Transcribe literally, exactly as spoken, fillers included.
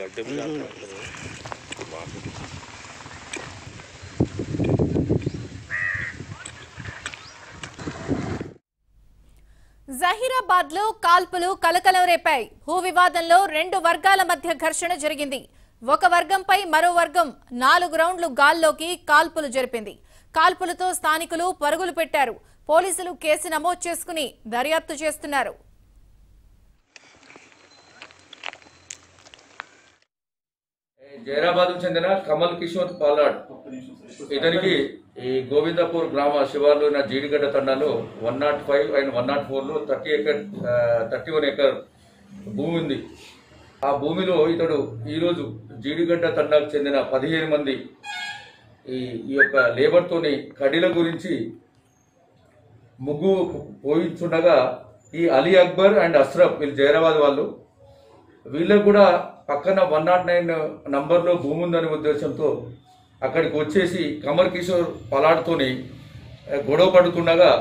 गड्ढे में जाता है। జహీరాబాద్ లో కాల్పులు కలకలం రేపాయి। భూ వివాదంలో రెండు వర్గాల మధ్య ఘర్షణ జరిగింది। ఒక వర్గంపై మరో వర్గం నాలుగు రౌండ్లు గాల్లోకి కాల్పులు జరిపింది। కాల్పులతో స్థానికులు పరుగులు పెట్టారు। పోలీసులు కేసు నమోదు చేసుకుని దర్యాప్తు చేస్తున్నారు। జహీరాబాద్ చెందిన కమల్ కిషోర్ పాలాడ్ ఇతనికి ఈ గోవిందపూర్ గ్రామ శివార్లో నా జీడిగడ్డ తండాలో one nought five and one nought ఫోర్లో thirty acre thirty one acre భూమి ఉంది। ఆ భూమిలో ఇతడు ఈరోజు జీడిగడ్డ తండాకు చెందిన పదిహేను మంది ఈ ఈ యొక్క లేబర్తోని కడీల గురించి ముగ్గు పోయించుండగా ఈ అలీ అక్బర్ అండ్ అస్రఫ్ వీళ్ళు జహీరాబాద్ వాళ్ళు వీళ్ళకు కూడా పక్కన వన్ నాట్ నైన్ నంబర్లో భూమి ఉందనే ఉద్దేశంతో అక్కడికి వచ్చేసి కమల్ కిషోర్ పలాడ్తోని గొడవ పడుతుండగా